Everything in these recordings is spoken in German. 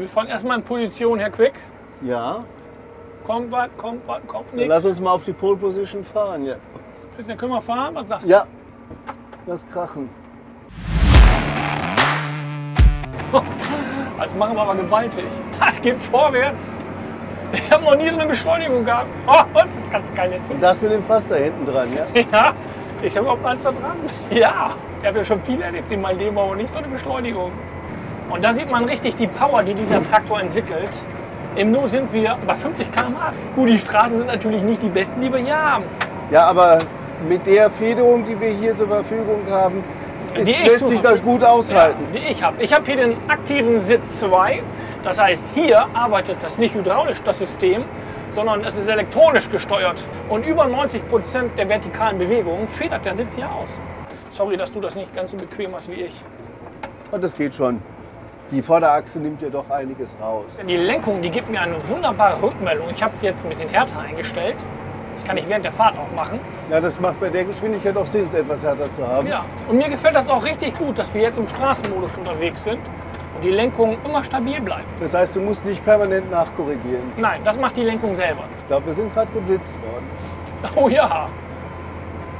Wir fahren erstmal in Position, Herr Quick. Ja. Kommt was, kommt was, kommt nichts. Lass uns mal auf die Pole Position fahren, ja. Christian, können wir fahren? Was sagst du? Ja. Lass krachen. Das machen wir aber gewaltig. Das geht vorwärts. Ich habe noch nie so eine Beschleunigung gehabt. Oh, das kannst du gar nicht sehen. Das mit dem Fass da hinten dran, ja? Ja. Ist ja überhaupt eins da dran? Ja. Ich habe ja schon viel erlebt in meinem Leben, aber nicht so eine Beschleunigung. Und da sieht man richtig die Power, die dieser Traktor entwickelt. Im Nu sind wir bei 50 km/h. Gut, die Straßen sind natürlich nicht die besten, die wir hier haben. Ja, aber mit der Federung, die wir hier zur Verfügung haben, lässt sich das gut aushalten. Ja, die ich habe. Ich habe hier den aktiven Sitz 2. Das heißt, hier arbeitet das nicht hydraulisch, das System, sondern es ist elektronisch gesteuert. Und über 90% der vertikalen Bewegungen federt der Sitz hier aus. Sorry, dass du das nicht ganz so bequem hast wie ich. Und das geht schon. Die Vorderachse nimmt ja doch einiges raus. Die Lenkung, die gibt mir eine wunderbare Rückmeldung. Ich habe es jetzt ein bisschen härter eingestellt. Das kann ich während der Fahrt auch machen. Ja, das macht bei der Geschwindigkeit auch Sinn, es etwas härter zu haben. Ja, und mir gefällt das auch richtig gut, dass wir jetzt im Straßenmodus unterwegs sind und die Lenkung immer stabil bleibt. Das heißt, du musst nicht permanent nachkorrigieren? Nein, das macht die Lenkung selber. Ich glaube, wir sind gerade geblitzt worden. Oh ja,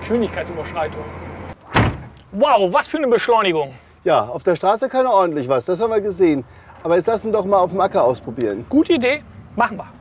Geschwindigkeitsüberschreitung. Wow, was für eine Beschleunigung. Ja, auf der Straße kann er ordentlich was, das haben wir gesehen. Aber jetzt lassen wir doch mal auf dem Acker ausprobieren. Gute Idee, machen wir.